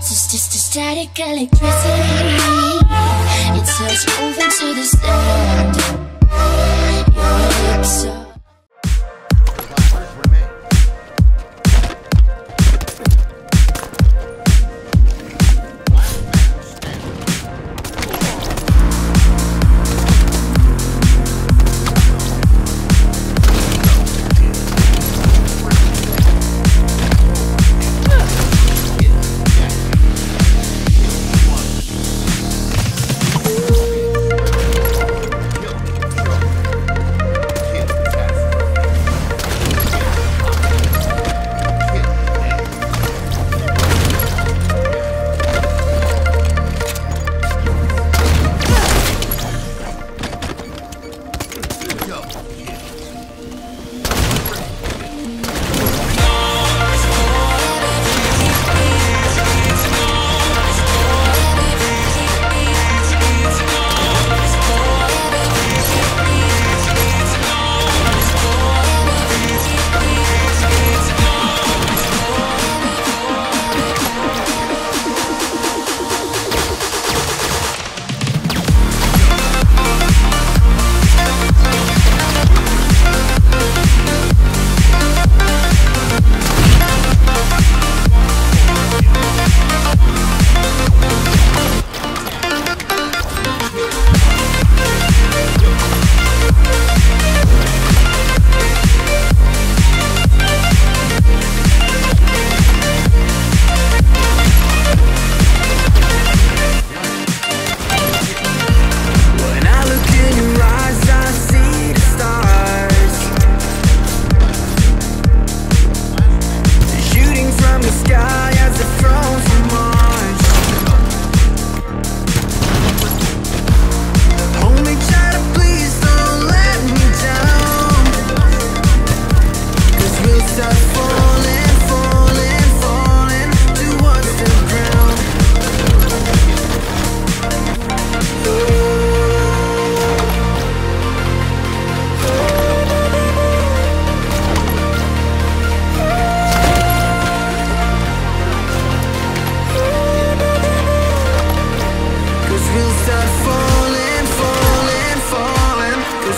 Just a static electricity. It's us moving to the sound.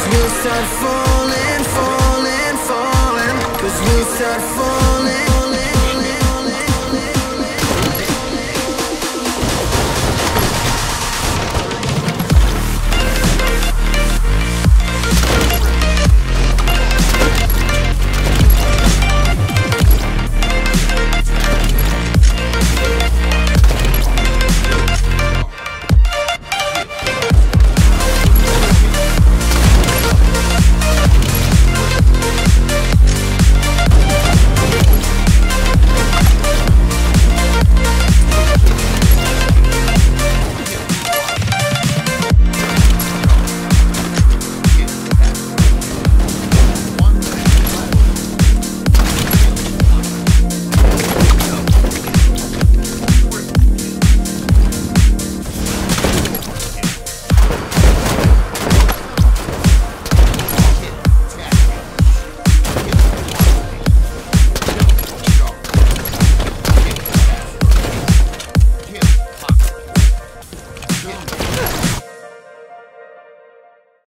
Your lips are falling, falling, falling, 'cause we'll start falling.